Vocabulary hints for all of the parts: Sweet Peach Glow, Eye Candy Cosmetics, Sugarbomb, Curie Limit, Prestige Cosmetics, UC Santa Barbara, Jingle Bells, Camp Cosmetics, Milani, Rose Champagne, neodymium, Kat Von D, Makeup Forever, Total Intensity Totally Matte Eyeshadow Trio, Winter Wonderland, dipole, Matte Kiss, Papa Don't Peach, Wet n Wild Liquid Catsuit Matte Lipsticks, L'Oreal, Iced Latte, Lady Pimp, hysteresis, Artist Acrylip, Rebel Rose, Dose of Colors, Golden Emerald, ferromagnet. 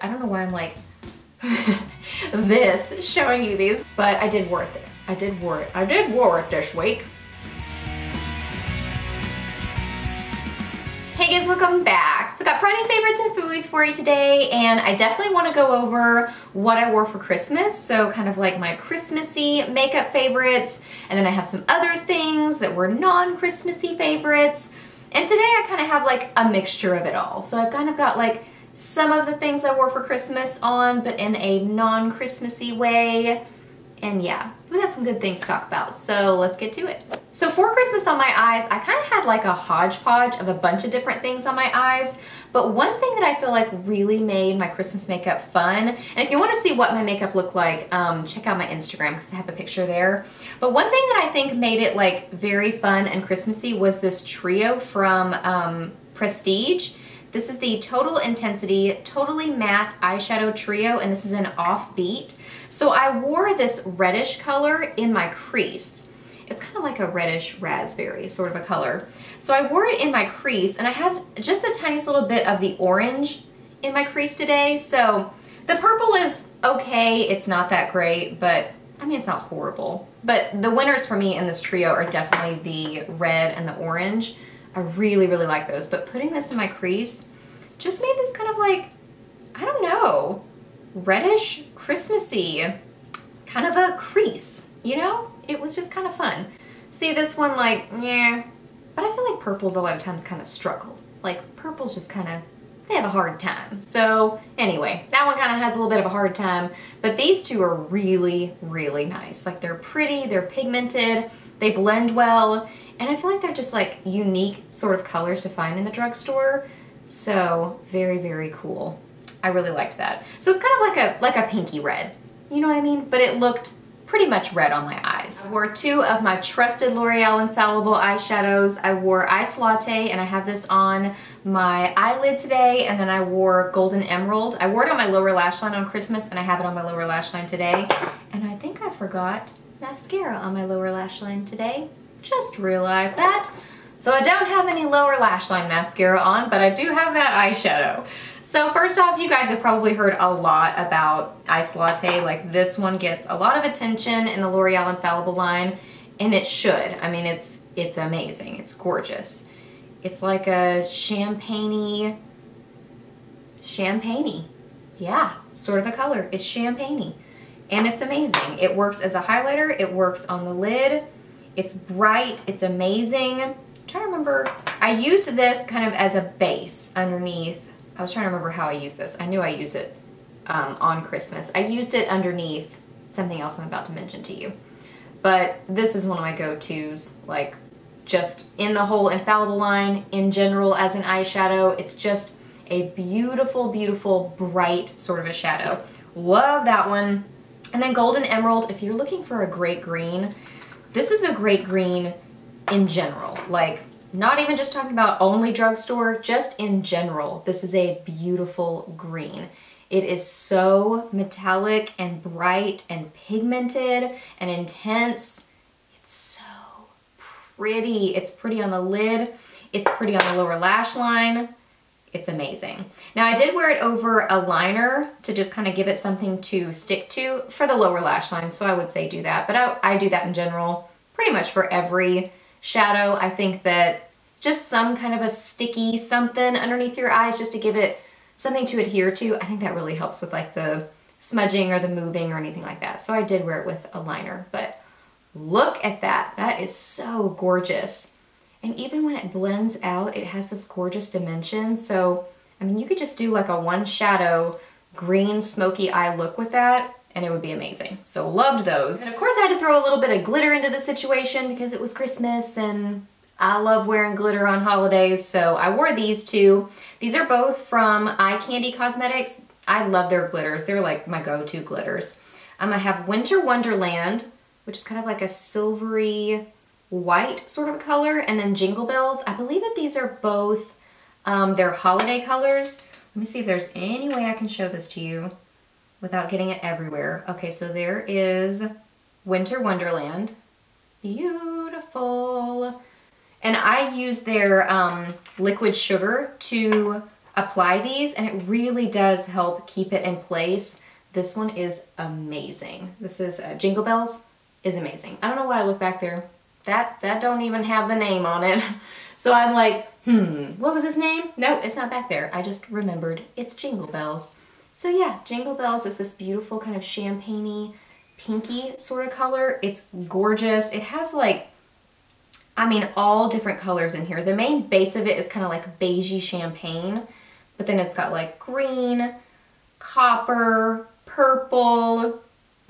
I don't know why I'm like this, showing you these, but I did worth it. I did worth it this week. Hey guys, welcome back. So got Friday favorites and fooies for you today, and I definitely want to go over what I wore for Christmas, so kind of like my Christmassy makeup favorites, and then I have some other things that were non-Christmassy favorites, and today I kind of have like a mixture of it all. So I've kind of got like some of the things I wore for Christmas on, but in a non-Christmassy way, and yeah, we got some good things to talk about, so let's get to it. So for Christmas on my eyes, I kind of had like a hodgepodge of a bunch of different things on my eyes, but one thing that I feel like really made my Christmas makeup fun, and if you want to see what my makeup looked like, check out my Instagram because I have a picture there, but one thing that I think made it like very fun and Christmassy was this trio from Prestige. This is the Total Intensity Totally Matte Eyeshadow Trio, and this is an offbeat. So I wore this reddish color in my crease. It's kind of like a reddish raspberry sort of a color. So I wore it in my crease, and I have just the tiniest little bit of the orange in my crease today. So the purple is okay, it's not that great, but I mean, it's not horrible. But the winners for me in this trio are definitely the red and the orange. I really, really like those, but putting this in my crease just made this kind of like, I don't know, reddish, Christmassy, kind of a crease, you know? It was just kind of fun. See this one like, yeah, but I feel like purples a lot of times kind of struggle. Like purples just kind of, they have a hard time. So anyway, that one kind of has a little bit of a hard time, but these two are really, really nice. Like they're pretty, they're pigmented, they blend well, and I feel like they're just like unique sort of colors to find in the drugstore. So very, very cool. I really liked that. So it's kind of like a pinky red, you know what I mean? But it looked pretty much red on my eyes. I wore two of my trusted L'Oreal Infallible eyeshadows. I wore Iced Latte, and I have this on my eyelid today, and then I wore Golden Emerald. I wore it on my lower lash line on Christmas, and I have it on my lower lash line today. And I think I forgot mascara on my lower lash line today. Just realized that. So I don't have any lower lash line mascara on, but I do have that eyeshadow. So first off, you guys have probably heard a lot about Iced Latte. Like this one gets a lot of attention in the L'Oreal Infallible line, and it should. I mean, it's amazing. It's gorgeous. It's like a champagne-y, yeah, sort of a color. It's champagne-y, and it's amazing. It works as a highlighter. It works on the lid. It's bright, it's amazing. I'm trying to remember, I used this kind of as a base underneath. I was trying to remember how I used this. I knew I used it on Christmas. I used it underneath something else I'm about to mention to you. But this is one of my go-tos, like just in the whole Infallible line, in general as an eyeshadow. It's just a beautiful, beautiful, bright sort of a shadow. Love that one. And then Golden Emerald, if you're looking for a great green, this is a great green in general, like not even just talking about only drugstore, just in general. This is a beautiful green. It is so metallic and bright and pigmented and intense. It's so pretty. It's pretty on the lid. It's pretty on the lower lash line. It's amazing. Now I did wear it over a liner to just kind of give it something to stick to for the lower lash line, so I would say do that, but I do that in general pretty much for every shadow. I think that just some kind of a sticky something underneath your eyes just to give it something to adhere to, I think that really helps with like the smudging or the moving or anything like that. So I did wear it with a liner, but look at that. That is so gorgeous. And even when it blends out, it has this gorgeous dimension. So, I mean, you could just do like a one shadow green smoky eye look with that, and it would be amazing. So loved those. And of course I had to throw a little bit of glitter into the situation because it was Christmas and I love wearing glitter on holidays. So I wore these two. These are both from Eye Candy Cosmetics. I love their glitters. They're like my go-to glitters. I have Winter Wonderland, which is kind of like a silvery white sort of a color, and then Jingle Bells. I believe that these are both their holiday colors. Let me see if there's any way I can show this to you without getting it everywhere. Okay, so there is Winter Wonderland. Beautiful. And I use their liquid sugar to apply these, and it really does help keep it in place. This one is amazing. This is Jingle Bells is amazing. I don't know why I look back there. That don't even have the name on it. So I'm like, what was his name? No, it's not back there. I just remembered it's Jingle Bells. So yeah, Jingle Bells is this beautiful kind of champagne-y, pinky sort of color. It's gorgeous. It has like, I mean, all different colors in here. The main base of it is kind of like beigey champagne, but then it's got like green, copper, purple,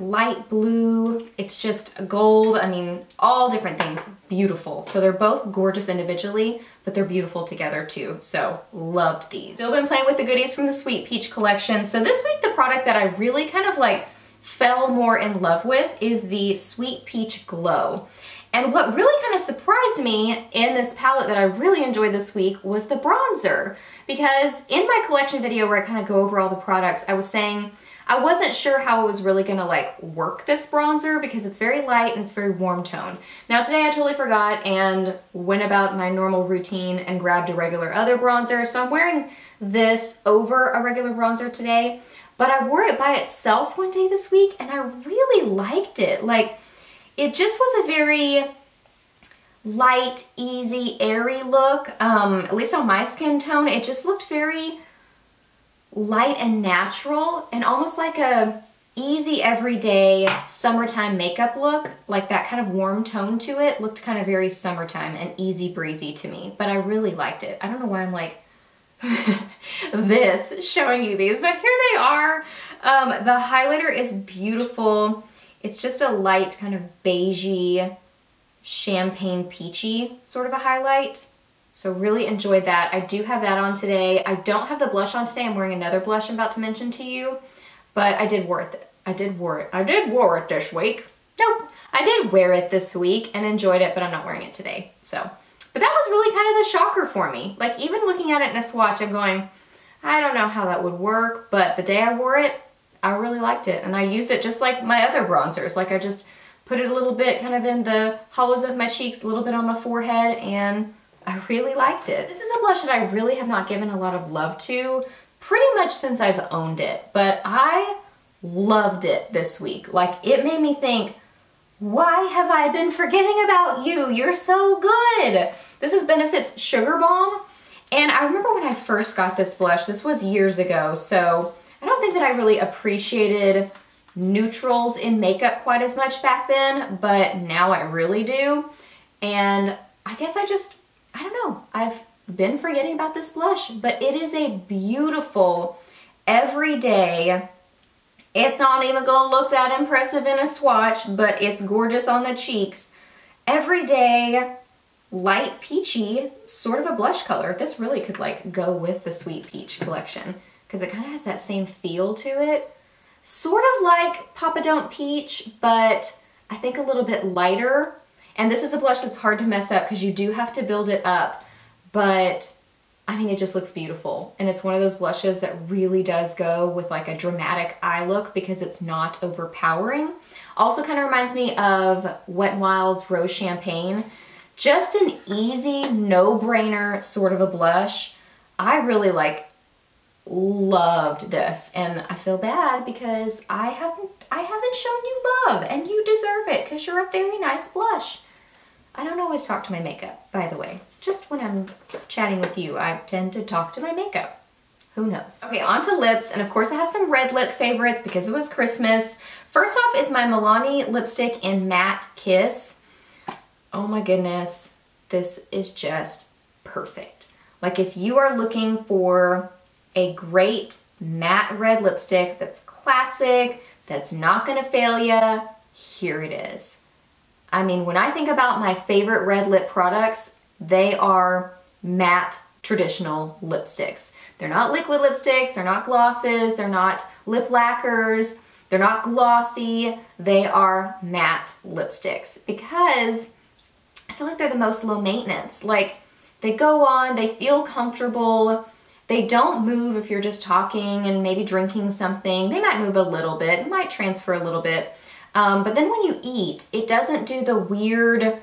light blue, it's just gold, I mean, all different things, beautiful. So they're both gorgeous individually, but they're beautiful together too, so loved these. Still been playing with the goodies from the Sweet Peach collection. So this week, the product that I really kind of like fell more in love with is the Sweet Peach Glow. And what really kind of surprised me in this palette that I really enjoyed this week was the bronzer. Because in my collection video where I kind of go over all the products, I was saying, I wasn't sure how I was really gonna like work this bronzer because it's very light and it's very warm toned. Now today I totally forgot and went about my normal routine and grabbed a regular other bronzer. So I'm wearing this over a regular bronzer today, but I wore it by itself one day this week and I really liked it. Like, it just was a very light, easy, airy look. At least on my skin tone, it just looked very light and natural and almost like a easy everyday summertime makeup look. Like that kind of warm tone to it looked kind of very summertime and easy breezy to me, but I really liked it. I don't know why I'm like this showing you these, but here they are. The highlighter is beautiful. It's just a light kind of beigey, champagne peachy sort of a highlight. So really enjoyed that. I do have that on today. I don't have the blush on today. I'm wearing another blush I'm about to mention to you, but I did wear it. I did wear it this week and enjoyed it, but I'm not wearing it today. So, but that was really kind of the shocker for me. Like even looking at it in a swatch, I'm going, I don't know how that would work, but the day I wore it, I really liked it. And I used it just like my other bronzers. Like I just put it a little bit kind of in the hollows of my cheeks, a little bit on my forehead, and I really liked it. This is a blush that I really have not given a lot of love to pretty much since I've owned it, but I loved it this week. Like it made me think, why have I been forgetting about you? You're so good. This is Benefit's Sugarbomb. And I remember when I first got this blush, this was years ago, so I don't think that I really appreciated neutrals in makeup quite as much back then, but now I really do. And I guess I don't know, I've been forgetting about this blush, but it is a beautiful everyday, it's not even gonna look that impressive in a swatch, but it's gorgeous on the cheeks, everyday light peachy sort of a blush color. This really could like go with the Sweet Peach collection because it kind of has that same feel to it. Sort of like Papa Don't Peach, but I think a little bit lighter. And this is a blush that's hard to mess up because you do have to build it up, but I mean, it just looks beautiful. And it's one of those blushes that really does go with like a dramatic eye look because it's not overpowering. Also kind of reminds me of Wet n Wild's Rose Champagne. Just an easy, no-brainer sort of a blush. I really like loved this, and I feel bad because I haven't shown you love, and you deserve it because you're a very nice blush. I don't always talk to my makeup, by the way. Just when I'm chatting with you, I tend to talk to my makeup. Who knows? Okay, on to lips, and of course I have some red lip favorites because it was Christmas. First off is my Milani lipstick in Matte Kiss. Oh my goodness, this is just perfect. Like if you are looking for a great matte red lipstick that's classic, that's not gonna fail you, here it is. I mean, when I think about my favorite red lip products, they are matte traditional lipsticks. They're not liquid lipsticks, they're not glosses, they're not lip lacquers, they're not glossy, they are matte lipsticks because I feel like they're the most low maintenance. Like they go on, they feel comfortable, they don't move if you're just talking and maybe drinking something. They might move a little bit, might transfer a little bit. But then when you eat, it doesn't do the weird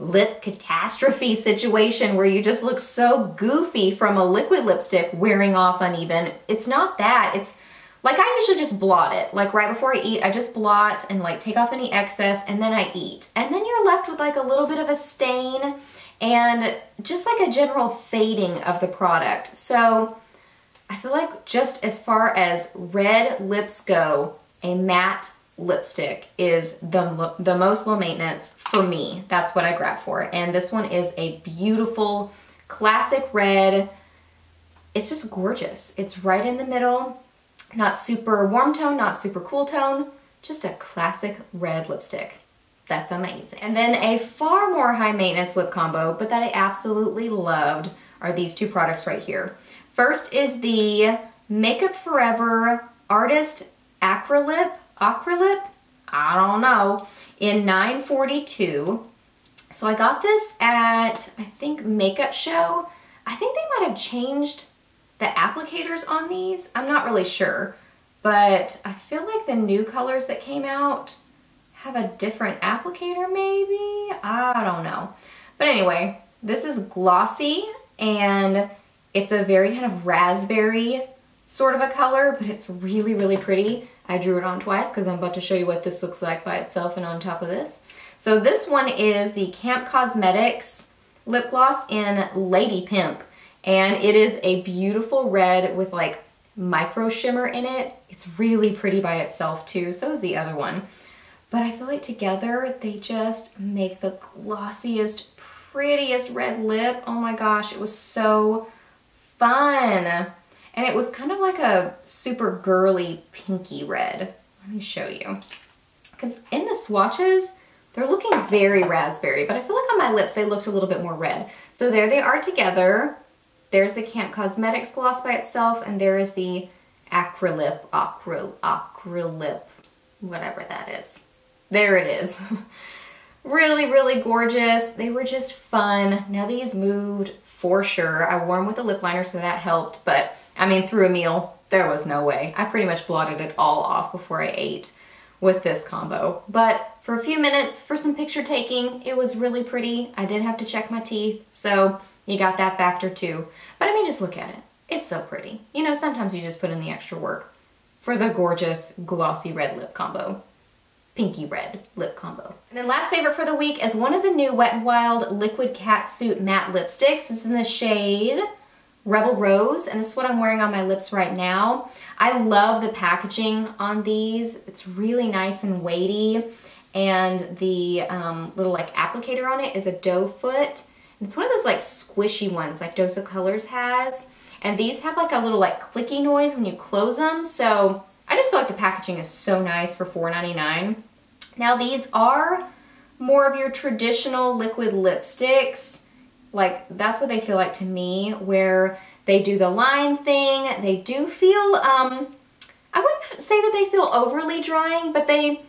lip catastrophe situation where you just look so goofy from a liquid lipstick wearing off uneven. It's not that. It's like, I usually just blot it. Like right before I eat, I just blot and like take off any excess, and then I eat. And then you're left with like a little bit of a stain and just like a general fading of the product. So I feel like just as far as red lips go, a matte lipstick is the most low maintenance for me. That's what I grab for. And this one is a beautiful classic red. It's just gorgeous. It's right in the middle. Not super warm tone, not super cool tone, just a classic red lipstick. That's amazing. And then a far more high maintenance lip combo, but that I absolutely loved, are these two products right here. First is the Makeup Forever Artist Acrylip, I don't know, in 942. So I got this at, I think, Makeup Show. I think they might have changed the applicators on these. I'm not really sure, but I feel like the new colors that came out have a different applicator maybe? I don't know. But anyway, this is glossy and it's a very kind of raspberry sort of a color, but it's really, really pretty. I drew it on twice because I'm about to show you what this looks like by itself and on top of this. So this one is the Camp Cosmetics Lip Gloss in Lady Pimp. And it is a beautiful red with like micro shimmer in it. It's really pretty by itself too, so is the other one. But I feel like together they just make the glossiest, prettiest red lip. Oh my gosh, it was so fun. And it was kind of like a super girly pinky red. Let me show you. Because in the swatches, they're looking very raspberry, but I feel like on my lips they looked a little bit more red. So there they are together. There's the Camp Cosmetics gloss by itself, and there is the Acrylip, whatever that is. There it is. Really, really gorgeous. They were just fun. Now these moved for sure. I wore them with a lip liner, so that helped, but I mean, through a meal, there was no way. I pretty much blotted it all off before I ate with this combo. But for a few minutes, for some picture taking, it was really pretty. I did have to check my teeth, so you got that factor too. But I mean, just look at it. It's so pretty. You know, sometimes you just put in the extra work for the gorgeous glossy red lip combo. Pinky red lip combo. And then last favorite for the week is one of the new Wet n Wild Liquid Catsuit Matte Lipsticks. This is in the shade Rebel Rose, and this is what I'm wearing on my lips right now. I love the packaging on these. It's really nice and weighty, and the little like applicator on it is a doe foot. It's one of those like squishy ones like Dose of Colors has, and these have like a little like clicky noise when you close them, so I just feel like the packaging is so nice for $4.99. Now these are more of your traditional liquid lipsticks, like that's what they feel like to me, where they do the line thing. They do feel, I wouldn't say that they feel overly drying, but they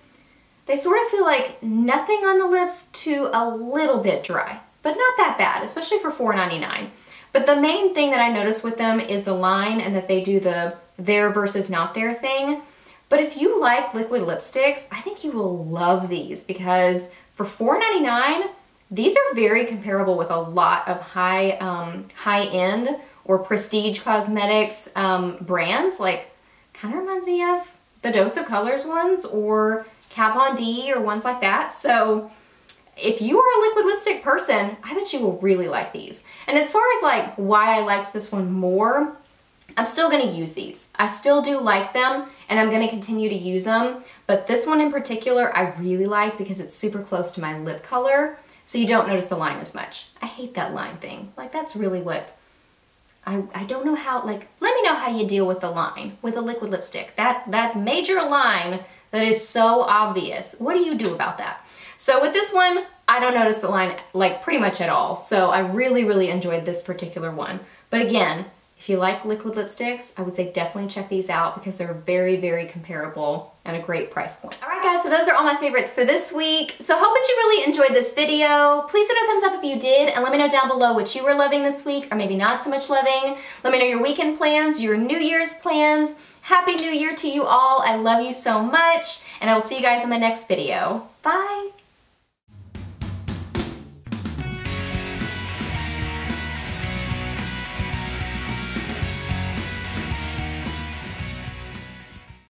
sort of feel like nothing on the lips to a little bit dry. But not that bad, especially for $4.99. But the main thing that I notice with them is the line, and that they do the there versus not there thing. But if you like liquid lipsticks, I think you will love these, because for $4.99, these are very comparable with a lot of high-end or prestige cosmetics brands. Like, kind of reminds me of the Dose of Colors ones or Kat Von D or ones like that. So if you are a liquid lipstick person, I bet you will really like these. And as far as like why I liked this one more, I'm still gonna use these. I still do like them, and I'm gonna continue to use them. But this one in particular, I really like because it's super close to my lip color, so you don't notice the line as much. I hate that line thing. Like, that's really what, I don't know how, like, let me know how you deal with the line with a liquid lipstick. That major line that is so obvious. What do you do about that? So with this one, I don't notice the line like pretty much at all. So I really, really enjoyed this particular one. But again, if you like liquid lipsticks, I would say definitely check these out because they're very, very comparable and a great price point. All right guys, so those are all my favorites for this week. So hope that you really enjoyed this video. Please hit a thumbs up if you did, and let me know down below what you were loving this week, or maybe not so much loving. Let me know your weekend plans, your New Year's plans. Happy New Year to you all. I love you so much, and I will see you guys in my next video. Bye.